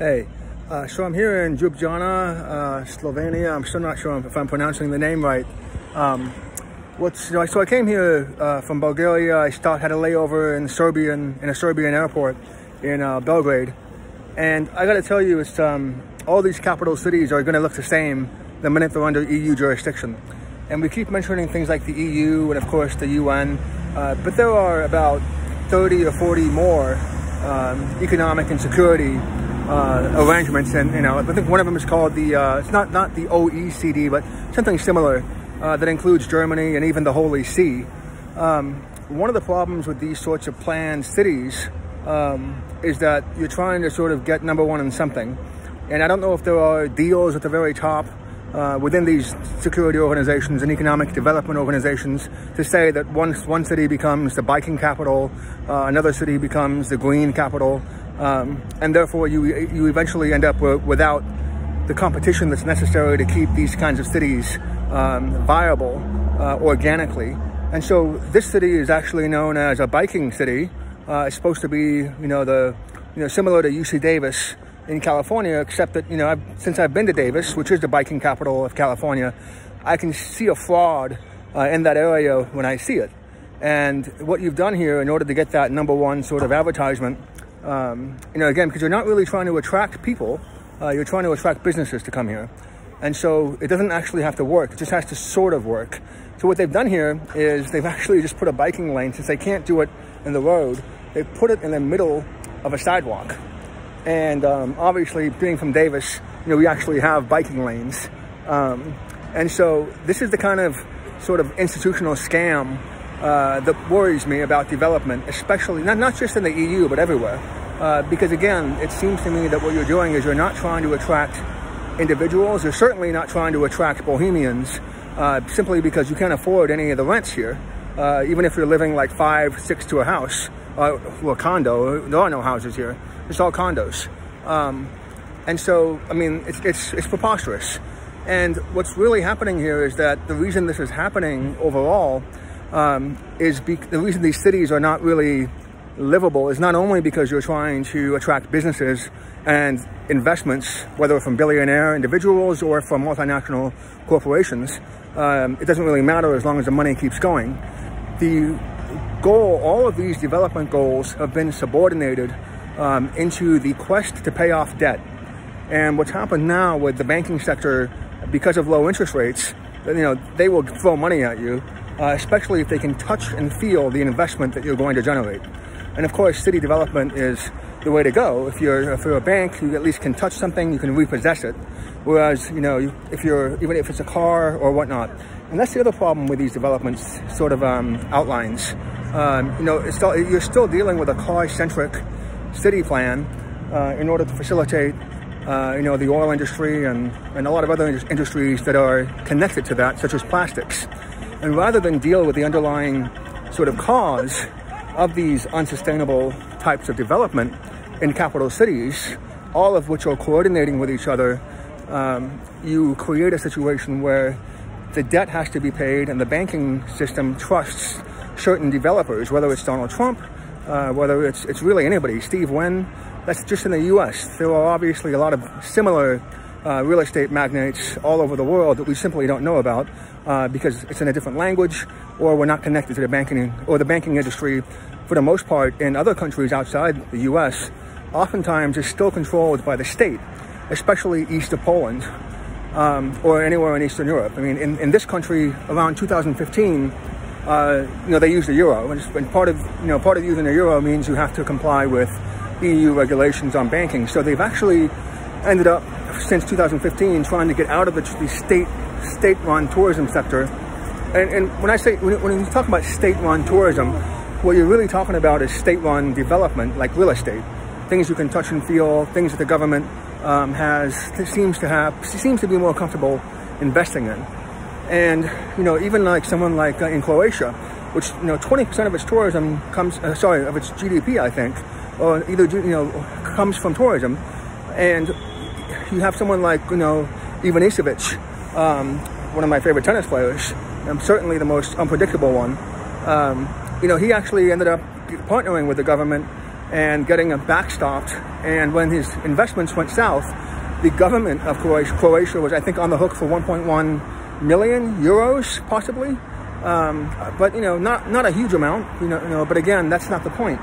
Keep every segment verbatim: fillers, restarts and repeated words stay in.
Hey, uh, so I'm here in Ljubljana, uh, Slovenia. I'm still not sure if I'm pronouncing the name right. Um, what's, you know, so I came here uh, from Bulgaria. I start, had a layover in Serbian in a Serbian airport in uh, Belgrade, and I got to tell you, it's um, all these capital cities are going to look the same the minute they're under E U jurisdiction. And we keep mentioning things like the E U and of course the U N, uh, but there are about thirty or forty more um, economic and security uh, arrangements, and you know, I think one of them is called the uh, it's not not the O E C D, but something similar uh, that includes Germany and even the Holy See. Um, one of the problems with these sorts of planned cities um, is that you're trying to sort of get number one in something, and I don't know if there are deals at the very top Uh, within these security organizations and economic development organizations to say that once one city becomes the biking capital, uh, another city becomes the green capital, um, and therefore you you eventually end up without the competition that's necessary to keep these kinds of cities um, viable uh, organically. And so this city is actually known as a biking city. Uh, it's supposed to be, you know, the you know similar to U C Davis in California, except that, you know, I've, since I've been to Davis, which is the biking capital of California, I can see a fraud uh, in that area when I see it. And what you've done here in order to get that number one sort of advertisement, um, you know, again, because you're not really trying to attract people, uh, you're trying to attract businesses to come here. And so it doesn't actually have to work. It just has to sort of work. So what they've done here is they've actually just put a biking lane, since they can't do it in the road, they put it in the middle of a sidewalk. And um, obviously, being from Davis, you know, we actually have biking lanes. Um, and so this is the kind of sort of institutional scam uh, that worries me about development, especially not, not just in the E U, but everywhere. Uh, because again, it seems to me that what you're doing is you're not trying to attract individuals. You're certainly not trying to attract Bohemians uh, simply because you can't afford any of the rents here. Uh, even if you're living like five, six to a house uh, or a condo, there are no houses here. It's all condos. Um, and so, I mean, it's, it's, it's preposterous. And what's really happening here is that the reason this is happening overall um, is be the reason these cities are not really livable is not only because you're trying to attract businesses and investments, whether from billionaire individuals or from multinational corporations. Um, it doesn't really matter as long as the money keeps going. The goal, all of these development goals have been subordinated Um, into the quest to pay off debt. And what's happened now with the banking sector, because of low interest rates, you know, they will throw money at you, uh, especially if they can touch and feel the investment that you're going to generate. And of course, city development is the way to go. If you're, if you're a bank, you at least can touch something, you can repossess it. Whereas, you know, you, if you're, even if it's a car or whatnot. And that's the other problem with these developments, sort of um, outlines. Um, you know, it's still, you're still dealing with a car-centric city plan uh, in order to facilitate, uh, you know, the oil industry and, and a lot of other ind industries that are connected to that, such as plastics. And rather than deal with the underlying sort of cause of these unsustainable types of development in capital cities, all of which are coordinating with each other, um, you create a situation where the debt has to be paid and the banking system trusts certain developers, whether it's Donald Trump, Uh, whether it's it's really anybody, Steve Wynn. That's just in the U S. There are obviously a lot of similar uh, real estate magnates all over the world that we simply don't know about uh, because it's in a different language, or we're not connected to the banking or the banking industry for the most part in other countries outside the U S. Oftentimes, is still controlled by the state, especially east of Poland um, or anywhere in Eastern Europe. I mean, in, in this country, around two thousand fifteen. Uh, you know, they use the euro, and, and part of you know part of using the euro means you have to comply with E U regulations on banking. So they've actually ended up since two thousand fifteen trying to get out of the, the state state-run tourism sector. And, and when I say when, when you talk about state-run tourism, what you're really talking about is state-run development, like real estate, things you can touch and feel, things that the government um, has seems to have seems to be more comfortable investing in. And, you know, even like someone like uh, in Croatia, which, you know, twenty percent of its tourism comes, uh, sorry, of its G D P, I think, or either, you know, comes from tourism. And you have someone like, you know, Ivanišević, um, one of my favorite tennis players, and certainly the most unpredictable one. Um, you know, he actually ended up partnering with the government and getting them backstopped. And when his investments went south, the government of Croatia was, I think, on the hook for one point one million euros, possibly. Um, but, you know, not, not a huge amount, you know, you know, but again, that's not the point.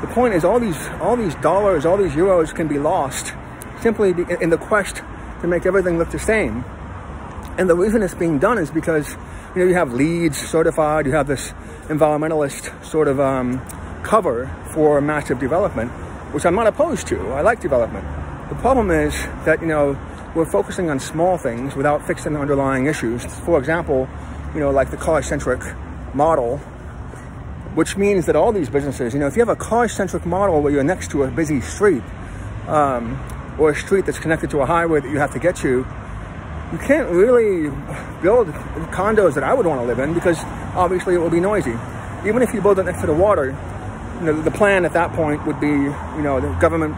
The point is all these, all these dollars, all these euros can be lost simply in the quest to make everything look the same. And the reason it's being done is because, you know, you have Leeds certified, you have this environmentalist sort of um, cover for massive development, which I'm not opposed to. I like development. The problem is that, you know, we're focusing on small things without fixing the underlying issues. For example, you know, like the car-centric model, which means that all these businesses, you know, if you have a car-centric model where you're next to a busy street, um, or a street that's connected to a highway that you have to get to, you can't really build condos that I would want to live in because obviously it will be noisy. Even if you build it next to the water, you know, the plan at that point would be, you know, the government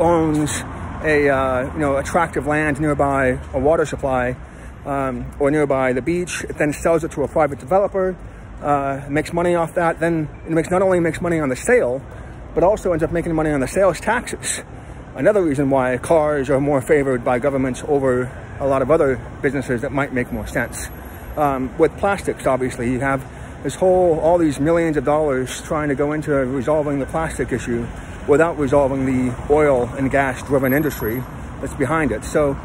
owns a, uh, you know, attractive land nearby a water supply, Um, or nearby the beach, it then sells it to a private developer, uh, makes money off that, then it makes not only makes money on the sale, but also ends up making money on the sales taxes. Another reason why cars are more favored by governments over a lot of other businesses that might make more sense. Um, with plastics, obviously, you have this whole, all these millions of dollars trying to go into resolving the plastic issue without resolving the oil and gas driven industry that's behind it. So,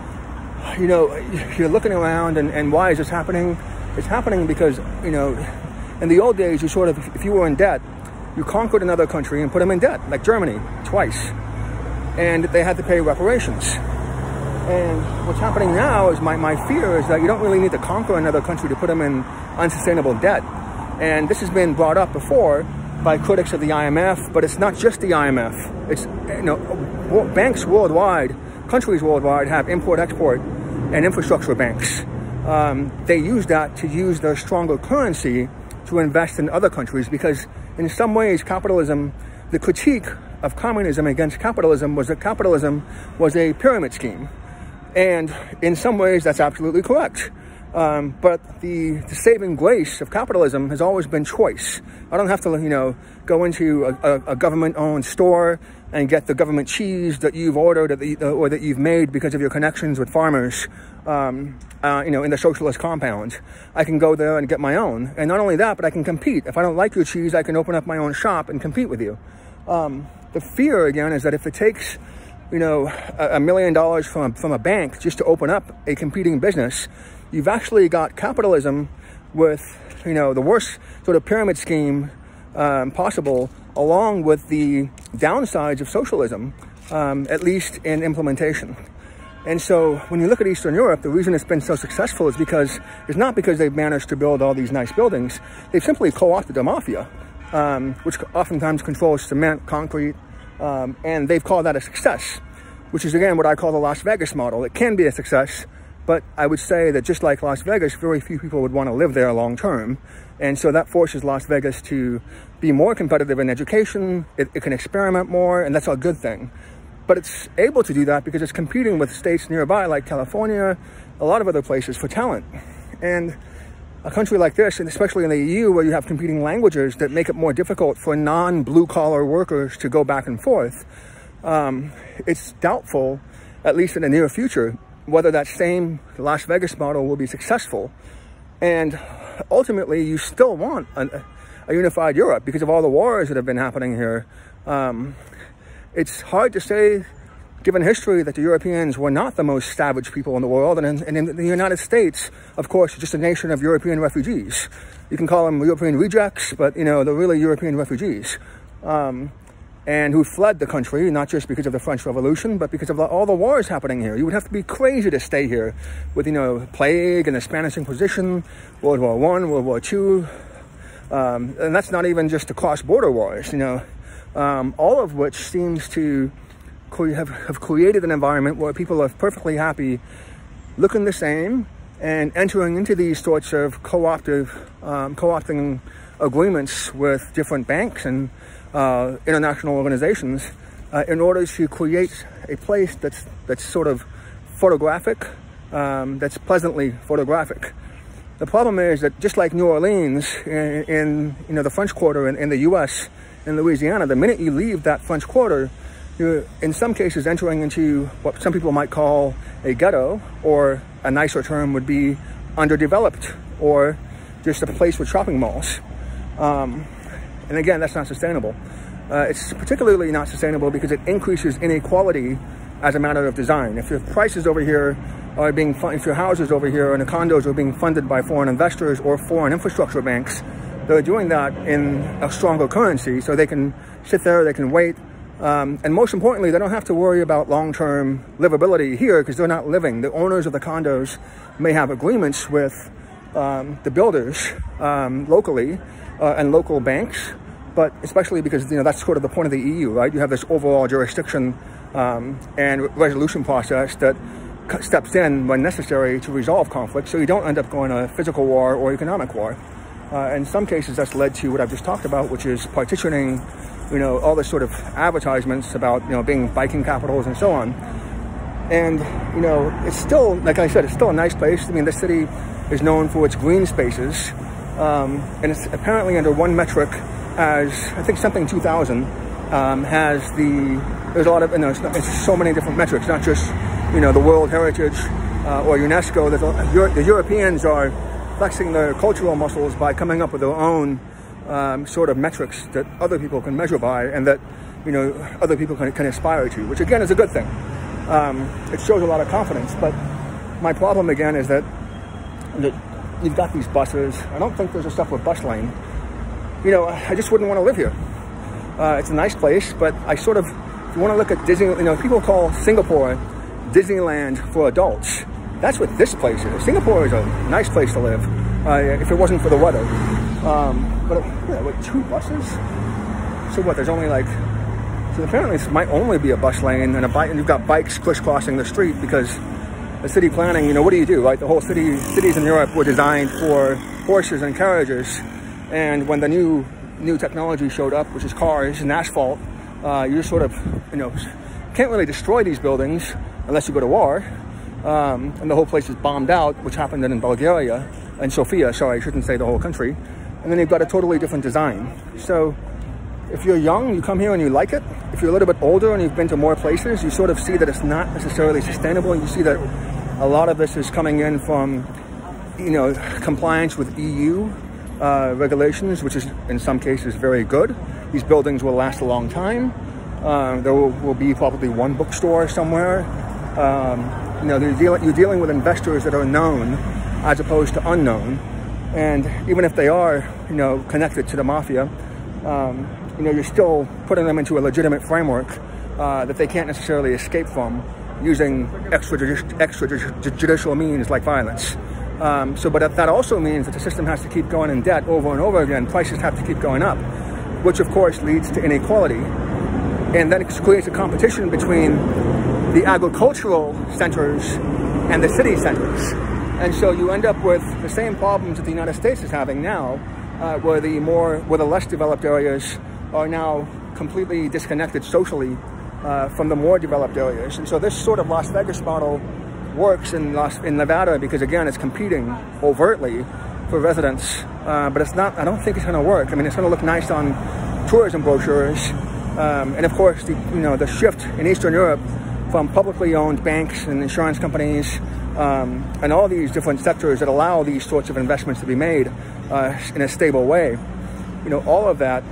you know, you're looking around and, and why is this happening? It's happening because, you know, in the old days, you sort of, if you were in debt, you conquered another country and put them in debt, like Germany, twice. And they had to pay reparations. And what's happening now is my, my fear is that you don't really need to conquer another country to put them in unsustainable debt. And this has been brought up before by critics of the I M F, but it's not just the I M F. It's, you know, banks worldwide, countries worldwide have import-export and infrastructure banks. Um, they use that to use their stronger currency to invest in other countries because in some ways capitalism, the critique of communism against capitalism was that capitalism was a pyramid scheme. And in some ways that's absolutely correct. Um, but the, the saving grace of capitalism has always been choice. I don't have to, you know, go into a, a, a government-owned store and get the government cheese that you've ordered or that, you, or that you've made because of your connections with farmers, um, uh, you know, in the socialist compound. I can go there and get my own. And not only that, but I can compete. If I don't like your cheese, I can open up my own shop and compete with you. Um, the fear, again, is that if it takes, you know, a, a million dollars from from a bank just to open up a competing business, you've actually got capitalism with, you know, the worst sort of pyramid scheme um, possible, along with the downsides of socialism, um, at least in implementation. And so when you look at Eastern Europe, the reason it's been so successful is because it's not because they've managed to build all these nice buildings. They've simply co-opted a mafia, um, which oftentimes controls cement, concrete, um, and they've called that a success, which is, again, what I call the Las Vegas model. It can be a success. But I would say that just like Las Vegas, very few people would want to live there long term. And so that forces Las Vegas to be more competitive in education. It, it can experiment more, and that's a good thing. But it's able to do that because it's competing with states nearby like California, a lot of other places for talent. And a country like this, and especially in the E U where you have competing languages that make it more difficult for non-blue-collar workers to go back and forth, um, it's doubtful, at least in the near future, whether that same Las Vegas model will be successful. And ultimately, you still want a, a unified Europe because of all the wars that have been happening here. Um, it's hard to say, given history, that the Europeans were not the most savage people in the world. And in, and in the United States, of course, it's just a nation of European refugees. You can call them European rejects, but, you know, they're really European refugees. Um, and who fled the country, not just because of the French Revolution, but because of all the wars happening here. You would have to be crazy to stay here with, you know, plague and the Spanish Inquisition, World War One, World War Two. Um, and that's not even just the cross-border wars, you know, um, all of which seems to have, have created an environment where people are perfectly happy looking the same and entering into these sorts of co-optive, um, co-opting agreements with different banks and Uh, international organizations uh, in order to create a place that's that's sort of photographic, um, that's pleasantly photographic. The problem is that just like New Orleans in, in you know the French Quarter in, in the U S in Louisiana, the minute you leave that French Quarter, you're in some cases entering into what some people might call a ghetto, or a nicer term would be underdeveloped, or just a place with shopping malls. Um, and again, that's not sustainable. Uh, it's particularly not sustainable because it increases inequality as a matter of design. If your prices over here are being funded, if your houses over here and the condos are being funded by foreign investors or foreign infrastructure banks, they're doing that in a stronger currency, so they can sit there, they can wait. Um, and most importantly, they don't have to worry about long-term livability here because they're not living. The owners of the condos may have agreements with um, the builders um, locally uh, and local banks, but especially because, you know, that's sort of the point of the E U, right? You have this overall jurisdiction um, and resolution process that steps in when necessary to resolve conflict, so you don't end up going to physical war or economic war. Uh, in some cases, that's led to what I've just talked about, which is partitioning, you know, all this sort of advertisements about, you know, being Viking capitals and so on. And, you know, it's still, like I said, it's still a nice place. I mean, the city is known for its green spaces. Um, and it's apparently under one metric as, I think something two thousand, um, has the, there's a lot of, you know, it's, not, it's so many different metrics, not just, you know, the World Heritage uh, or UNESCO. There's a, Euro, the Europeans are flexing their cultural muscles by coming up with their own um, sort of metrics that other people can measure by and that, you know, other people can, can aspire to, which again is a good thing. Um, it shows a lot of confidence, but my problem again is that, that you've got these buses. I don't think there's a separate bus lane. You know, I just wouldn't want to live here. Uh, it's a nice place, but I sort of, if you want to look at Disney, you know, people call Singapore Disneyland for adults. That's what this place is. Singapore is a nice place to live, uh, if it wasn't for the weather. Um, but, yeah, what, two buses? So what, there's only like, so apparently this might only be a bus lane and a bike, and you've got bikes crisscrossing the street because the city planning, you know, what do you do, right? The whole city, cities in Europe were designed for horses and carriages. And when the new, new technology showed up, which is cars and asphalt, uh, you're sort of, you know, can't really destroy these buildings unless you go to war. Um, and the whole place is bombed out, which happened in Bulgaria, and Sofia, sorry, I shouldn't say the whole country. And then you've got a totally different design. So if you're young, you come here and you like it. If you're a little bit older and you've been to more places, you sort of see that it's not necessarily sustainable. And you see that a lot of this is coming in from, you know, compliance with E U uh, regulations, which is in some cases very good. These buildings will last a long time. Uh, there will, will be probably one bookstore somewhere. Um, You know, you're dealing, you're dealing with investors that are known as opposed to unknown. And even if they are, you know, connected to the mafia, um, you know, you're still putting them into a legitimate framework uh, that they can't necessarily escape from using extrajudicial extra means like violence. Um, so, but that also means that the system has to keep going in debt over and over again. Prices have to keep going up, which of course leads to inequality. And that creates a competition between the agricultural centers and the city centers. And so you end up with the same problems that the United States is having now, uh, where the more, where the less developed areas are now completely disconnected socially uh, from the more developed areas. And so this sort of Las Vegas model works in, Las, in Nevada because again, it's competing overtly for residents, uh, but it's not, I don't think it's gonna work. I mean, it's gonna look nice on tourism brochures. Um, and of course, the, you know, the shift in Eastern Europe from publicly owned banks and insurance companies um, and all these different sectors that allow these sorts of investments to be made uh, in a stable way, you know, all of that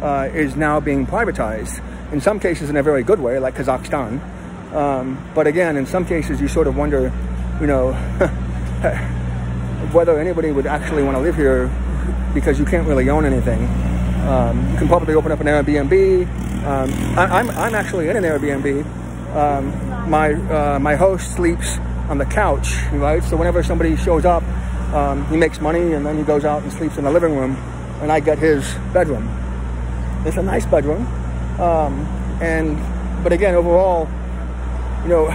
uh, is now being privatized. In some cases in a very good way, like Kazakhstan. Um, but again, in some cases you sort of wonder, you know, whether anybody would actually want to live here because you can't really own anything. Um, you can probably open up an Airbnb. Um, I, I'm, I'm actually in an Airbnb. Um, my uh, my host sleeps on the couch, right? So whenever somebody shows up, um, he makes money and then he goes out and sleeps in the living room, and I get his bedroom. It's a nice bedroom, um, and but again, overall, you know,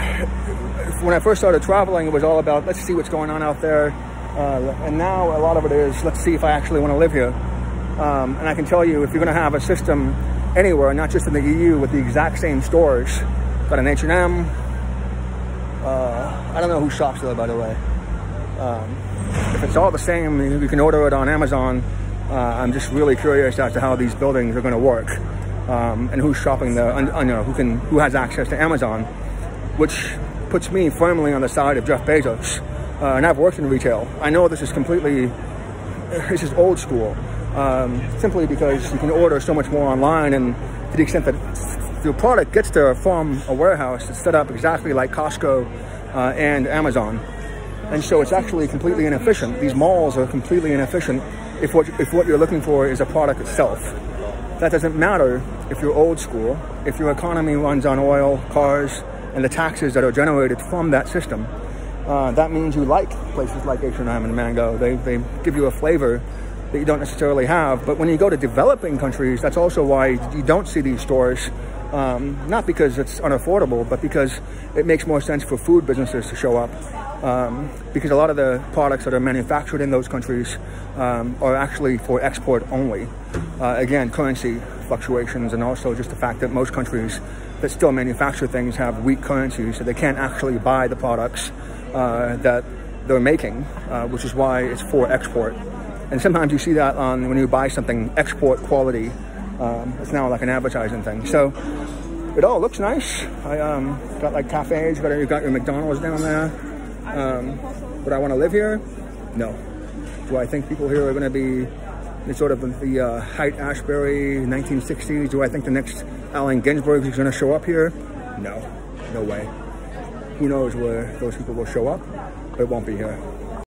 when I first started traveling, it was all about let's see what's going on out there, uh, and now a lot of it is let's see if I actually want to live here. Um, and I can tell you, if you're going to have a system anywhere, not just in the E U, with the exact same stores. Got an H and M. Uh, I don't know who shops there, by the way. Um, if it's all the same, you can order it on Amazon. Uh, I'm just really curious as to how these buildings are going to work, um, and who's shopping the, un, un, you know, who can, who has access to Amazon, which puts me firmly on the side of Jeff Bezos. Uh, and I've worked in retail. I know this is completely, this is old school, um, simply because you can order so much more online, and to the extent that your product gets there from a warehouse, it's set up exactly like Costco uh, and Amazon. And so it's actually completely inefficient. These malls are completely inefficient if what, if what you're looking for is a product itself. That doesn't matter if you're old school, if your economy runs on oil, cars, and the taxes that are generated from that system. Uh, that means you like places like H and M and Mango. They, they give you a flavor that you don't necessarily have. But when you go to developing countries, that's also why you don't see these stores. Um, not because it's unaffordable, but because it makes more sense for food businesses to show up. Um, because a lot of the products that are manufactured in those countries um, are actually for export only. Uh, again, currency fluctuations, and also just the fact that most countries that still manufacture things have weak currencies, so they can't actually buy the products uh, that they're making, uh, which is why it's for export. And sometimes you see that on when you buy something export quality. Um, it's now like an advertising thing. So it all looks nice. I um, got like cafes, got, you got your McDonald's down there. Um, would I want to live here? No. Do I think people here are going to be sort of the uh, Haight-Ashbury nineteen sixties? Do I think the next Allen Ginsberg is going to show up here? No. No way. Who knows where those people will show up? It won't be here.